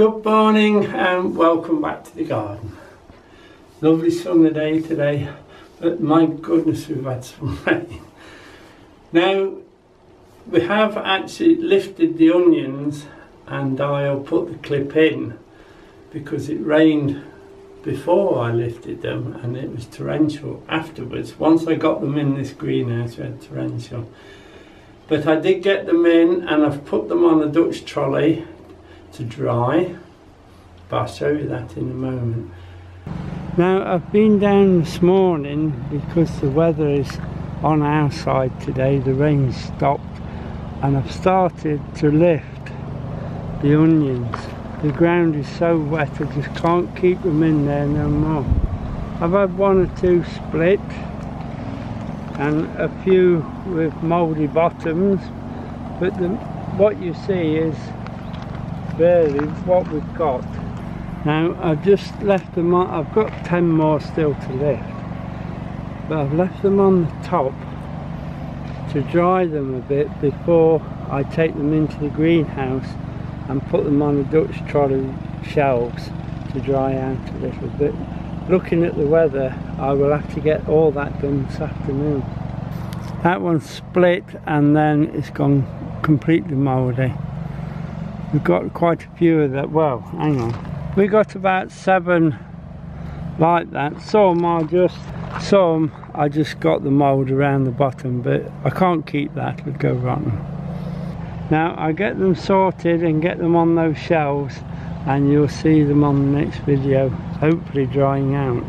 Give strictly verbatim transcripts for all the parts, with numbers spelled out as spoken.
Good morning and welcome back to the garden. Lovely sunny day today, but my goodness we've had some rain. Now we have actually lifted the onions and I'll put the clip in because it rained before I lifted them and it was torrential afterwards. Once I got them in this greenhouse we had torrential. But I did get them in and I've put them on a Dutch trolley to dry, but I'll show you that in a moment. Now I've been down this morning because the weather is on our side today, the rain stopped, and I've started to lift the onions. The ground is so wet I just can't keep them in there no more. I've had one or two split and a few with mouldy bottoms, but the, what you see is barely what we've got. Now I've just left them on, I've got ten more still to lift, but I've left them on the top to dry them a bit before I take them into the greenhouse and put them on the Dutch trolley shelves to dry out a little bit. Looking at the weather I will have to get all that done this afternoon. That one's split and then it's gone completely mouldy. We've got quite a few of that. Well, hang on. We got about seven like that. Some I just, some I just got the mould around the bottom, but I can't keep that, it would go rotten. Now I get them sorted and get them on those shelves, and you'll see them on the next video, hopefully drying out.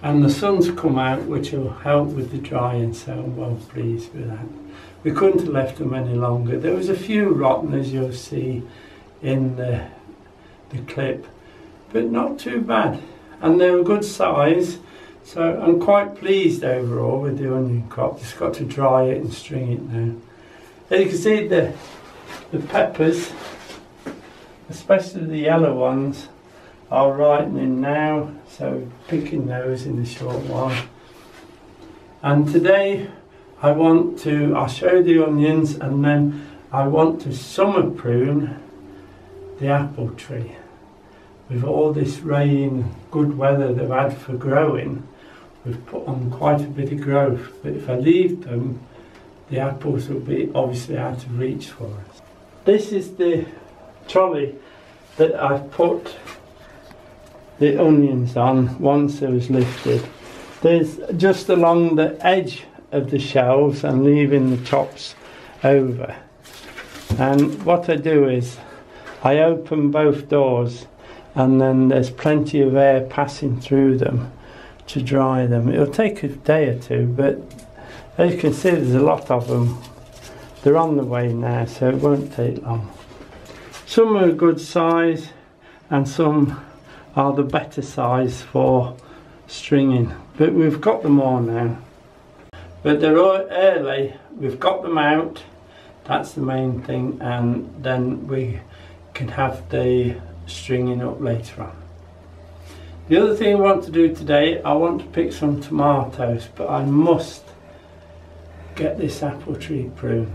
And the sun's come out, which will help with the drying, so I'm well pleased with that. We couldn't have left them any longer. There was a few rotten, as you'll see in the, the clip, but not too bad. And they're a good size, so I'm quite pleased overall with the onion crop. Just got to dry it and string it now. As you can see, the, the peppers, especially the yellow ones, are ripening now, so picking those in a short while. And today I want to, I'll show the onions and then I want to summer prune the apple tree. With all this rain, good weather they've had for growing, we've put on quite a bit of growth, but if I leave them, the apples will be obviously out of reach for us. This is the trolley that I've put the onions on once it was lifted. There's just along the edge of the shelves and leaving the tops over. And what I do is I open both doors and then there's plenty of air passing through them to dry them. It'll take a day or two, but as you can see there's a lot of them. They're on the way now, so it won't take long. Some are a good size and some are the better size for stringing, but we've got them all now. But they're all early, we've got them out, that's the main thing, and then we can have the stringing up later on. The other thing I want to do today, I want to pick some tomatoes, but I must get this apple tree pruned.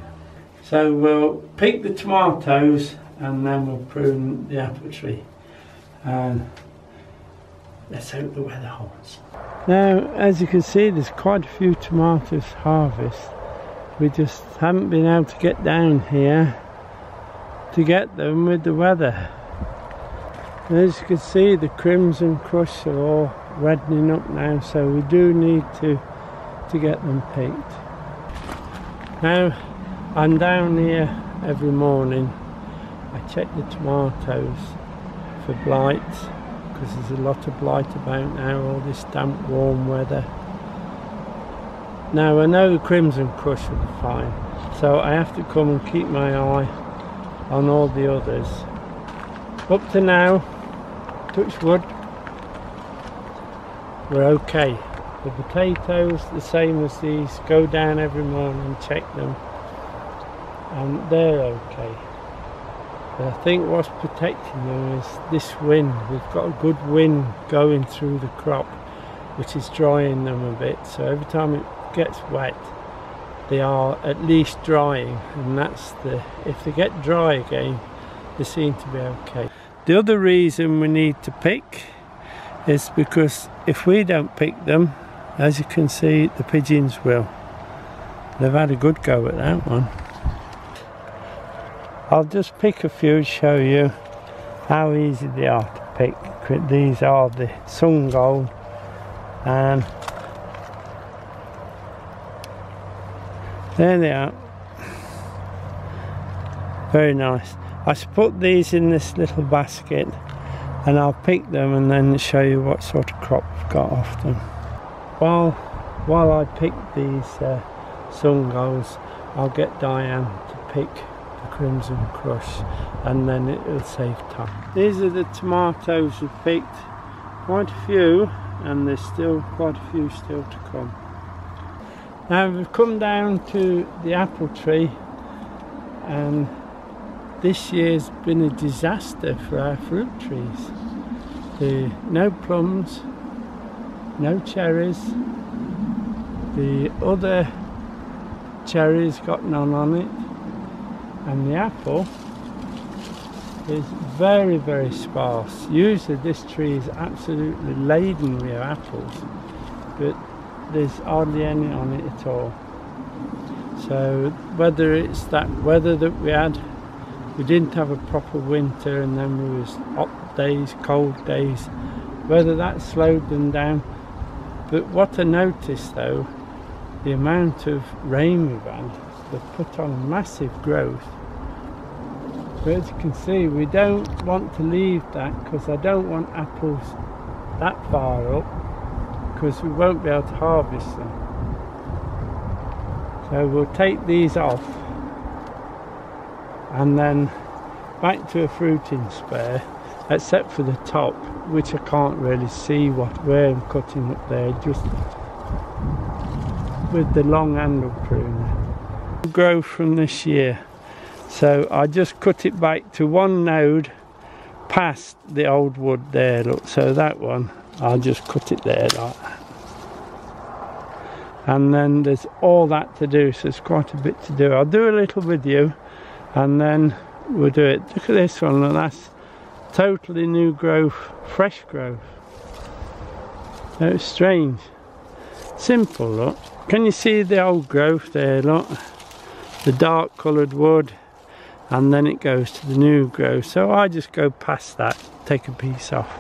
So we'll pick the tomatoes and then we'll prune the apple tree. And let's hope the weather holds. Now, as you can see, there's quite a few tomatoes harvest. We just haven't been able to get down here to get them with the weather. And as you can see, the Crimson Crush are all reddening up now, so we do need to, to get them picked. Now, I'm down here every morning. I check the tomatoes for blight, because there's a lot of blight about now, all this damp warm weather. Now I know the Crimson Crush will be fine, so I have to come and keep my eye on all the others. Up to now, touch wood, we're okay. The potatoes, the same as these, go down every morning and check them, and they're okay. But I think what's protecting them is this wind. We've got a good wind going through the crop, which is drying them a bit, so every time it gets wet they are at least drying, and that's the, if they get dry again they seem to be okay. The other reason we need to pick is because if we don't pick them, as you can see, the pigeons will. They've had a good go at that one. I'll just pick a few to show you how easy they are to pick. These are the Sun Gold, and there they are. Very nice. I put these in this little basket and I'll pick them and then show you what sort of crop we've got off them. While, while I pick these uh, Sun Golds, I'll get Diane to pick the Crimson Crush and then it'll save time. These are the tomatoes we've picked, quite a few, and there's still quite a few still to come. Now we've come down to the apple tree, and this year's been a disaster for our fruit trees. The, no plums, no cherries, the other cherries got none on it, and the apple is very very sparse. Usually this tree is absolutely laden with apples, but there's hardly any on it at all. So whether it's that weather that we had, we didn't have a proper winter, and then there was hot days, cold days, whether that slowed them down. But what I noticed though, the amount of rain we've had, they've put on massive growth. But as you can see, we don't want to leave that, because I don't want apples that far up, because we won't be able to harvest them. So we'll take these off and then back to a fruiting spare, except for the top, which I can't really see what where I'm cutting up there, just with the long handle pruner. Grow from this year, so I just cut it back to one node past the old wood there, look, so that one I'll just cut it there like that. And then there's all that to do, so there's quite a bit to do. I'll do a little with you and then we'll do it. Look at this one, and that's totally new growth, fresh growth. So it's strange. Simple, look. Can you see the old growth there, look? The dark coloured wood, and then it goes to the new growth. So I just go past that, take a piece off.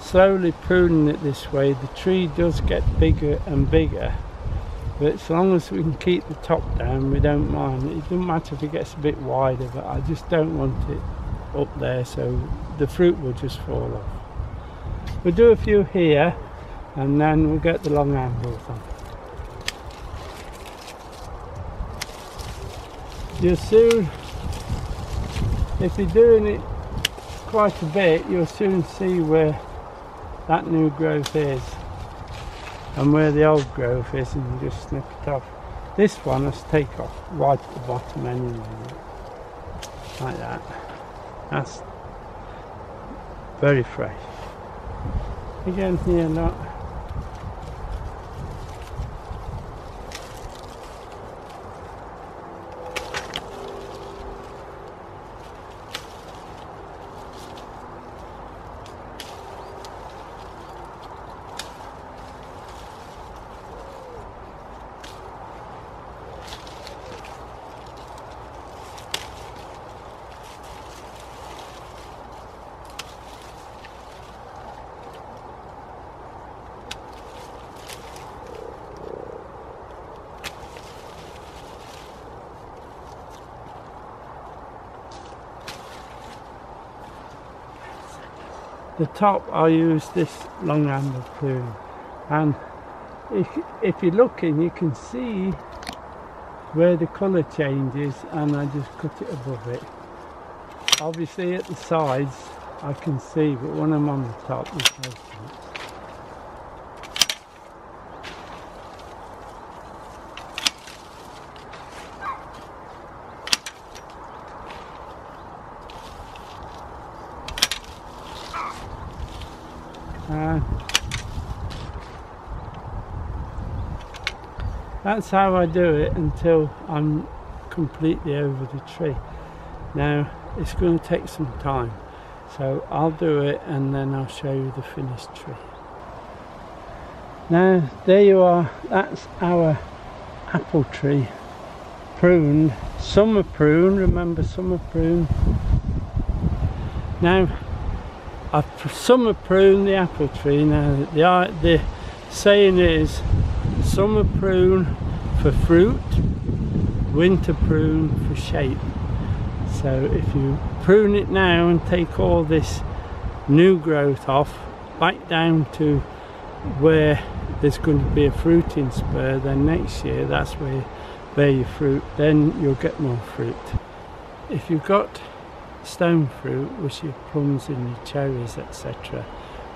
Slowly pruning it this way, the tree does get bigger and bigger. But as long as we can keep the top down, we don't mind. It doesn't matter if it gets a bit wider, but I just don't want it up there, so the fruit will just fall off. We'll do a few here, and then we'll get the long handles on. You'll soon, if you're doing it quite a bit, you'll soon see where that new growth is and where the old growth is, and you just snip it off. This one has to take off right at the bottom anyway, like that. That's very fresh. Again here, look. The top, I use this long handle prune, and if, if you're looking, you can see where the colour changes, and I just cut it above it. Obviously at the sides I can see, but when I'm on the top it's no sense. Uh, that's how I do it until I'm completely over the tree. Now it's going to take some time, so I'll do it and then I'll show you the finished tree. Now there you are, that's our apple tree, pruned, summer prune, remember summer prune. Now I've summer pruned the apple tree. Now the, the saying is summer prune for fruit, winter prune for shape. So if you prune it now and take all this new growth off back down to where there's going to be a fruiting spur, then next year that's where bear your fruit, then you'll get more fruit. If you've got stone fruit, which your plums and your cherries etc,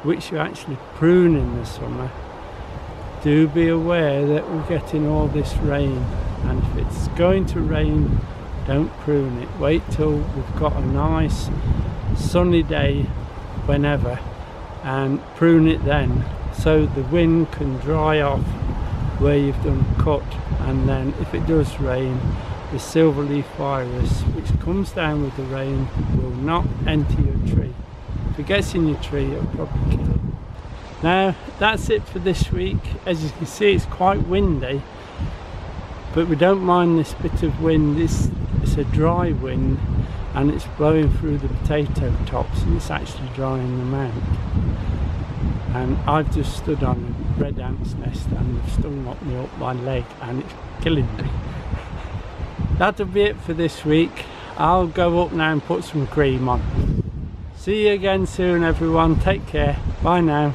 which you actually prune in the summer, do be aware that we're getting all this rain, and if it's going to rain, don't prune it. Wait till we've got a nice sunny day, whenever, and prune it then, so the wind can dry off where you've done cut, and then if it does rain, the silverleaf virus, which comes down with the rain, will not enter your tree. If it gets in your tree, it'll probably kill it. Now that's it for this week. As you can see, it's quite windy, but we don't mind this bit of wind. This it's a dry wind, and it's blowing through the potato tops, and it's actually drying them out. And I've just stood on a red ant's nest and they've stung up me up my leg, and it's killing me. That'll be it for this week. I'll go up now and put some cream on. See you again soon, everyone. Take care. Bye now.